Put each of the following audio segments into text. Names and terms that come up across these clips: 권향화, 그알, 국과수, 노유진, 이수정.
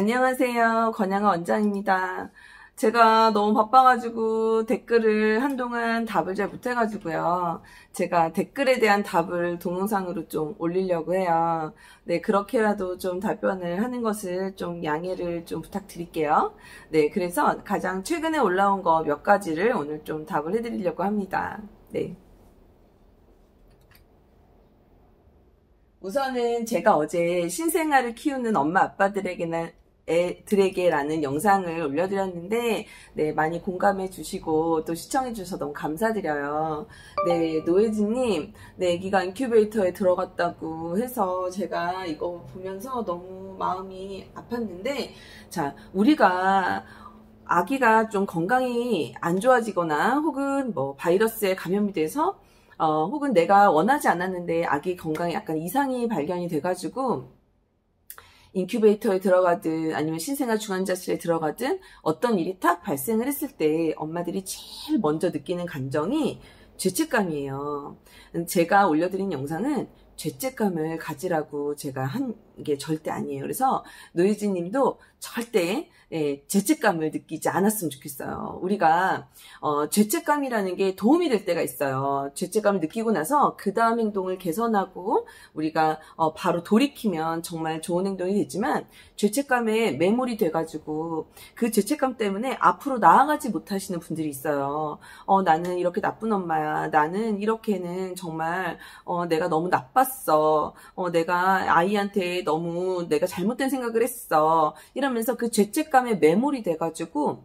안녕하세요. 권향화 원장입니다. 제가 너무 바빠가지고 댓글을 한동안 답을 잘 못해가지고요. 제가 댓글에 대한 답을 동영상으로 좀 올리려고 해요. 네, 그렇게라도 좀 답변을 하는 것을 좀 양해를 좀 부탁드릴게요. 네, 그래서 가장 최근에 올라온 거 몇 가지를 오늘 좀 답을 해드리려고 합니다. 네. 우선은 제가 어제 신생아를 키우는 엄마 아빠들에게라는 영상을 올려드렸는데, 네, 많이 공감해 주시고 또 시청해 주셔서 너무 감사드려요. 네, 노혜진님, 네, 애기가 인큐베이터에 들어갔다고 해서 제가 이거 보면서 너무 마음이 아팠는데, 자, 우리가 아기가 좀 건강이 안 좋아지거나 혹은 뭐 바이러스에 감염이 돼서 혹은 내가 원하지 않았는데 아기 건강에 약간 이상이 발견이 돼가지고 인큐베이터에 들어가든 아니면 신생아 중환자실에 들어가든 어떤 일이 딱 발생을 했을 때 엄마들이 제일 먼저 느끼는 감정이 죄책감이에요. 제가 올려드린 영상은 죄책감을 가지라고 제가 한 게 절대 아니에요. 그래서 노유진 님도 절대 죄책감을 느끼지 않았으면 좋겠어요. 우리가 죄책감이라는 게 도움이 될 때가 있어요. 죄책감을 느끼고 나서 그 다음 행동을 개선하고 우리가 바로 돌이키면 정말 좋은 행동이 되지만, 죄책감에 매몰이 돼가지고 그 죄책감 때문에 앞으로 나아가지 못하시는 분들이 있어요. 나는 이렇게 나쁜 엄마야. 나는 이렇게는 정말 내가 너무 나빴어. 내가 아이한테 너무 내가 잘못된 생각을 했어. 이러면서 그 죄책감에 매몰이 돼가지고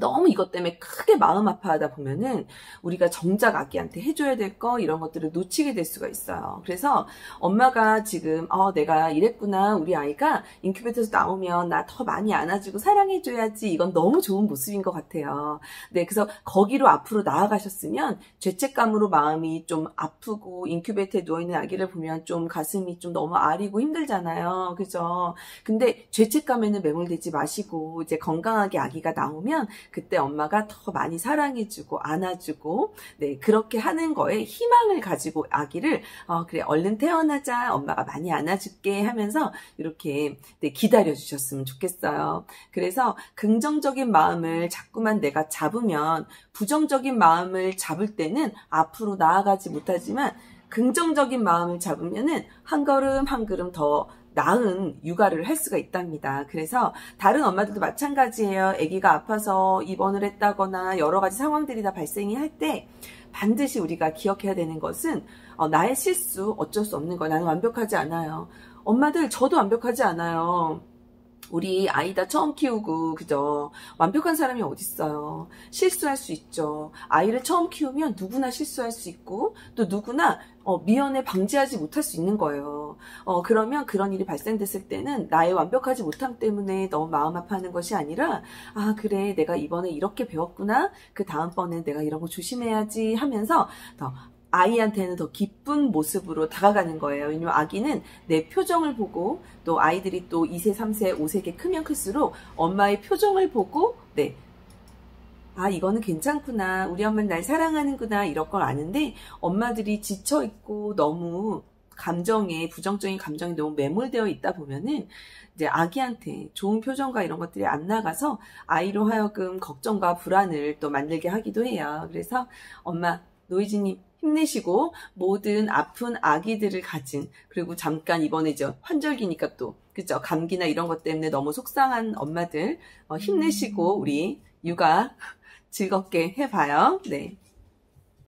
너무 이것 때문에 크게 마음 아파하다 보면은 우리가 정작 아기한테 해줘야 될 거 이런 것들을 놓치게 될 수가 있어요. 그래서 엄마가 지금 내가 이랬구나, 우리 아이가 인큐베이터에서 나오면 나 더 많이 안아주고 사랑해줘야지, 이건 너무 좋은 모습인 것 같아요. 네, 그래서 거기로 앞으로 나아가셨으면, 죄책감으로 마음이 좀 아프고 인큐베이터에 누워있는 아기를 보면 좀 가슴이 좀 너무 아리고 힘들잖아요. 그죠? 근데 죄책감에는 매몰되지 마시고 이제 건강하게 아기가 나오면 그때 엄마가 더 많이 사랑해주고 안아주고, 네, 그렇게 하는 거에 희망을 가지고 아기를 그래, 얼른 태어나자, 엄마가 많이 안아줄게 하면서 이렇게, 네, 기다려주셨으면 좋겠어요. 그래서 긍정적인 마음을 자꾸만 내가 잡으면, 부정적인 마음을 잡을 때는 앞으로 나아가지 못하지만 긍정적인 마음을 잡으면은 한 걸음 한 걸음 더 나은 육아를 할 수가 있답니다. 그래서 다른 엄마들도 마찬가지예요. 아기가 아파서 입원을 했다거나 여러 가지 상황들이 다 발생이 할 때 반드시 우리가 기억해야 되는 것은, 나의 실수, 어쩔 수 없는 거예요. 나는 완벽하지 않아요. 엄마들, 저도 완벽하지 않아요. 우리 아이 다 처음 키우고, 그죠? 완벽한 사람이 어딨어요. 실수할 수 있죠. 아이를 처음 키우면 누구나 실수할 수 있고, 또 누구나 미연에 방지하지 못할 수 있는 거예요. 그러면 그런 일이 발생됐을 때는 나의 완벽하지 못함 때문에 너무 마음 아파하는 것이 아니라, 아, 그래, 내가 이번에 이렇게 배웠구나, 그 다음번에 내가 이런 거 조심해야지 하면서 더 아이한테는 더 기쁜 모습으로 다가가는 거예요. 왜냐면 아기는 내 표정을 보고, 또 아이들이 또 2세, 3세, 5세가 크면 클수록 엄마의 표정을 보고, 네, 아, 이거는 괜찮구나, 우리 엄마는 날 사랑하는구나, 이런 걸 아는데, 엄마들이 지쳐있고 너무 감정에, 부정적인 감정이 너무 매몰되어 있다 보면은 이제 아기한테 좋은 표정과 이런 것들이 안 나가서 아이로 하여금 걱정과 불안을 또 만들게 하기도 해요. 그래서 엄마 노이즈님 힘내시고, 모든 아픈 아기들을 가진, 그리고 잠깐 이번에 이제 환절기니까 또, 그죠? 감기나 이런 것 때문에 너무 속상한 엄마들, 힘내시고 우리 육아 즐겁게 해봐요. 네.